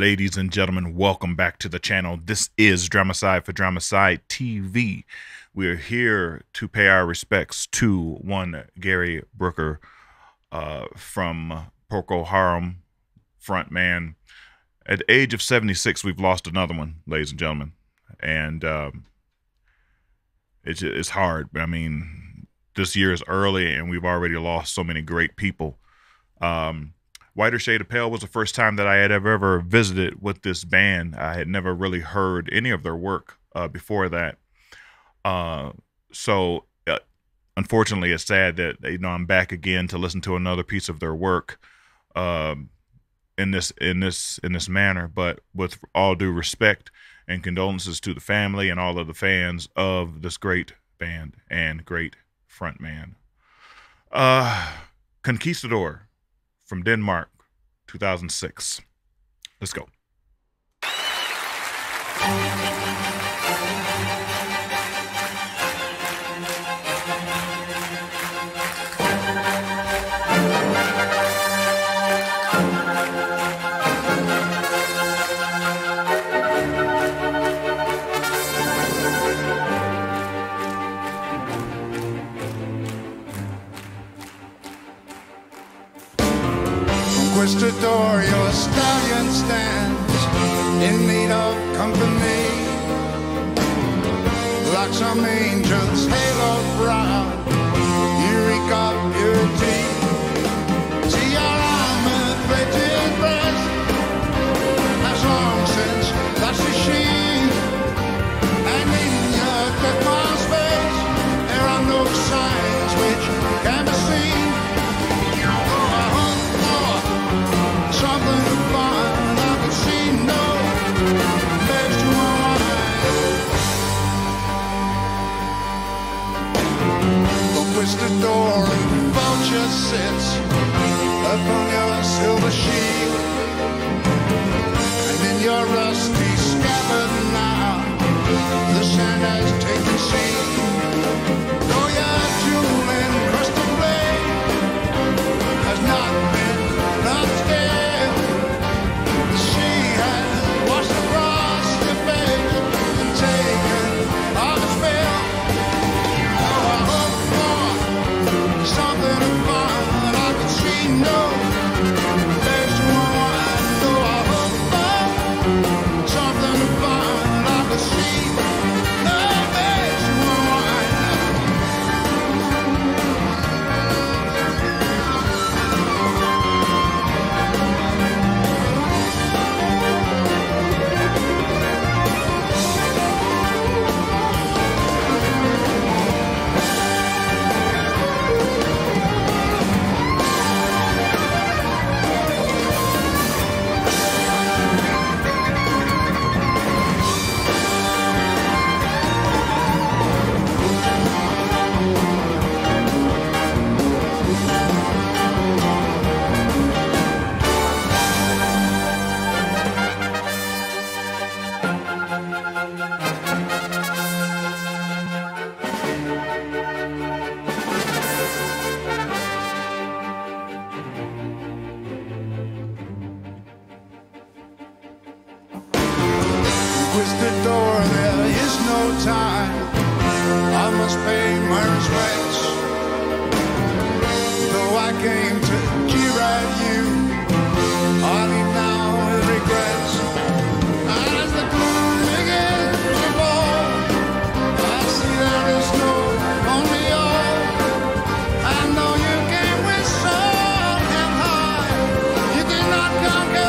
Ladies and gentlemen, welcome back to the channel. This is DramaSydE for DramaSydE TV. We are here to pay our respects to one Gary Brooker from Procol Harum, front man. At the age of 76, we've lost another one, ladies and gentlemen. And it's hard. I mean, this year is early and we've already lost so many great people. Whiter Shade of Pale was the first time that I had ever visited with this band. I had never really heard any of their work before that. So unfortunately, it's sad that, you know, I'm back again to listen to another piece of their work in this manner. But with all due respect and condolences to the family and all of the fans of this great band and great frontman, Conquistador. From Denmark, 2006. Let's go. Conquistador, your stallion stands in need of company. Like some angel's halo brown, Eureka beauty. See your almond painted breast, that's long since that she sheathed. And in your deathful space, there are no signs which can be seen. Conquistador, a vulture sits upon your silver shield, and in your rusty scabbard now the sand has taken seal. Though your jewel encrusted blade has not been upscaled, she has washed across the face and taken off its veil. Conquistador, there is no time, I must pay my respects. Though I came to deride you, I leave now with regrets. And as the gloom begins to fall, I see there is no only all. I know you came with soul and high, you did not conquer.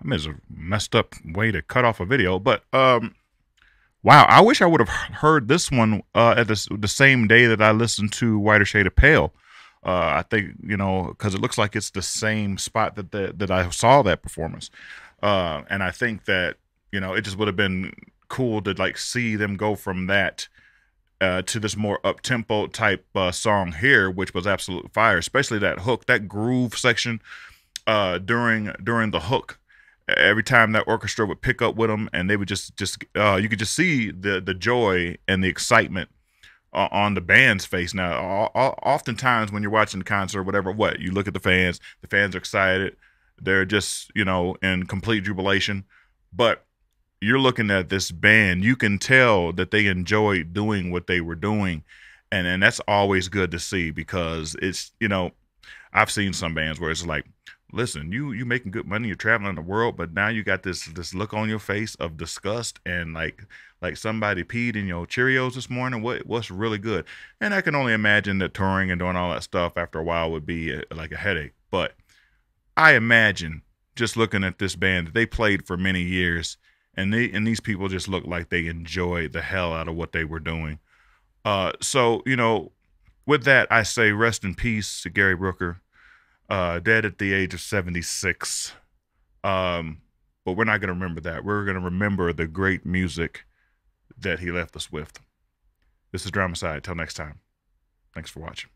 I mean, it's a messed up way to cut off a video, but wow, I wish I would have heard this one at the same day that I listened to Whiter Shade of Pale. I think, you know, because it looks like it's the same spot that that I saw that performance, and I think that, you know, it just would have been cool to like see them go from that to this more up-tempo type song here, which was absolute fire, especially that hook, that groove section during the hook. Every time that orchestra would pick up with them, and they would just you could just see the joy and the excitement on the band's face. Now, oftentimes when you're watching the concert or whatever, you look at the fans are excited. They're just, you know, in complete jubilation, but you're looking at this band, you can tell that they enjoyed doing what they were doing. And that's always good to see, because it's, you know, I've seen some bands where it's like, listen, you making good money, you're traveling the world, but now you got this look on your face of disgust and like somebody peed in your Cheerios this morning. What's really good? And I can only imagine that touring and doing all that stuff after a while would be like a headache. But I imagine just looking at this band that they played for many years, and these people just look like they enjoyed the hell out of what they were doing. So, you know, with that, I say rest in peace to Gary Brooker, dead at the age of 76. But we're not going to remember that. We're going to remember the great music that he left us with. This is DramaSydE. Till next time. Thanks for watching.